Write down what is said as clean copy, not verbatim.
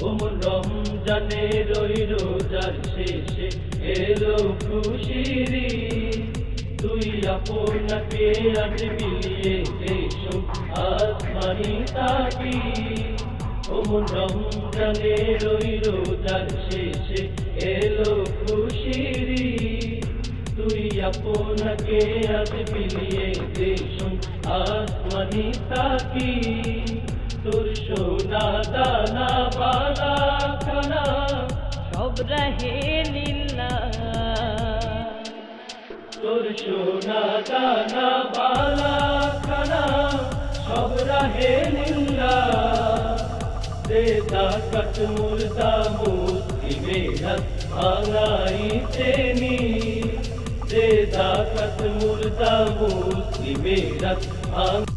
রোজার শেষে এলো খুশিরি তুই আপনাকে আজ মিলিয়ে দেশম আসমানি তাকি তোর সোনা দানা বালা খানা সব রাহে লিল্লাহ তোর সোনা দানা বালা খানা সব রাহে লিল্লাহ देता कट मुर्दा मूर्ति मेहनत आलाई तेनी देता कट मुर्दा मूर्ति मेहनत